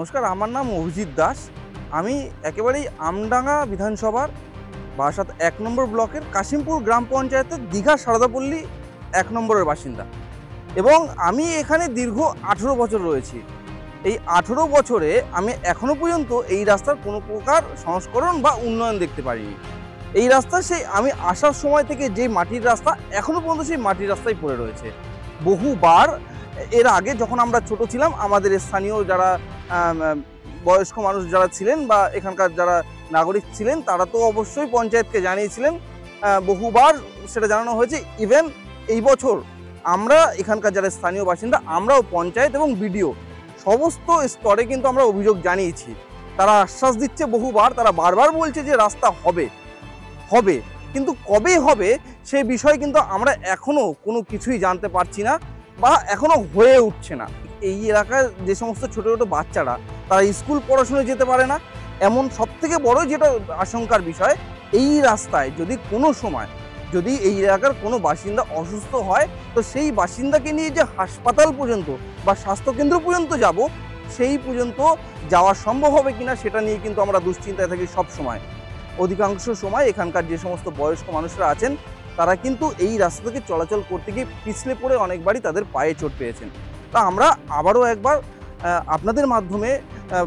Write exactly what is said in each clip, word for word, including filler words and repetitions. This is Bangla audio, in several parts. নমস্কার, আমার নাম অভিজিৎ দাস। আমি একেবারেই আমডাঙ্গা বিধানসভার বারাসত এক নম্বর ব্লকের কাশিমপুর গ্রাম পঞ্চায়েতের দীঘা সারদাপল্লী এক নম্বরের বাসিন্দা এবং আমি এখানে দীর্ঘ আঠেরো বছর রয়েছি। এই আঠেরো বছরে আমি এখনও পর্যন্ত এই রাস্তার কোনো প্রকার সংস্করণ বা উন্নয়ন দেখতে পারিনি। এই রাস্তা সেই আমি আসার সময় থেকে যে মাটির রাস্তা, এখনও পর্যন্ত সেই মাটির রাস্তাই পড়ে রয়েছে। বহুবার এর আগে যখন আমরা ছোট ছিলাম, আমাদের স্থানীয় যারা বয়স্ক মানুষ যারা ছিলেন বা এখানকার যারা নাগরিক ছিলেন, তারা তো অবশ্যই পঞ্চায়েতকে জানিয়েছিলেন, বহুবার সেটা জানানো হয়েছে। ইভেন এই বছর আমরা এখানকার যারা স্থানীয় বাসিন্দা, আমরাও পঞ্চায়েত এবং বিডিও সমস্ত স্তরে কিন্তু আমরা অভিযোগ জানিয়েছি। তারা আশ্বাস দিচ্ছে বহুবার, তারা বারবার বলছে যে রাস্তা হবে হবে, কিন্তু কবে হবে সে বিষয়ে কিন্তু আমরা এখনও কোনো কিছুই জানতে পারছি না বা এখনও হয়ে উঠছে না। এই এলাকার যে সমস্ত ছোটো ছোটো বাচ্চারা, তারা স্কুল পড়াশুনো যেতে পারে না। এমন সব থেকে বড়ো যেটা আশঙ্কার বিষয়, এই রাস্তায় যদি কোনো সময় যদি এই এলাকার কোনো বাসিন্দা অসুস্থ হয়, তো সেই বাসিন্দাকে নিয়ে যে হাসপাতাল পর্যন্ত বা স্বাস্থ্যকেন্দ্র পর্যন্ত যাব, সেই পর্যন্ত যাওয়া সম্ভব হবে কিনা সেটা নিয়ে কিন্তু আমরা দুশ্চিন্তায় থাকি সব সময়। অধিকাংশ সময় এখানকার যে সমস্ত বয়স্ক মানুষরা আছেন, তারা কিন্তু এই রাস্তা থেকে চলাচল করতে গিয়ে পিছলে পড়ে অনেকবারই তাদের পায়ে চোট পেয়েছেন। তা আমরা আবারও একবার আপনাদের মাধ্যমে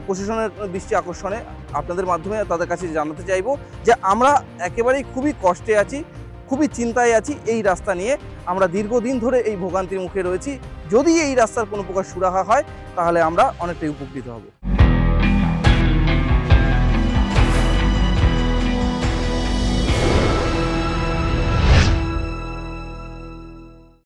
প্রশাসনের দৃষ্টি আকর্ষণে আপনাদের মাধ্যমে তাদের কাছে জানাতে চাইব যে আমরা একেবারেই খুবই কষ্টে আছি, খুবই চিন্তায় আছি এই রাস্তা নিয়ে। আমরা দীর্ঘদিন ধরে এই ভোগান্তির মুখে রয়েছি। যদি এই রাস্তার কোনো প্রকার সুরাহা হয়, তাহলে আমরা অনেকটাই উপকৃত হব।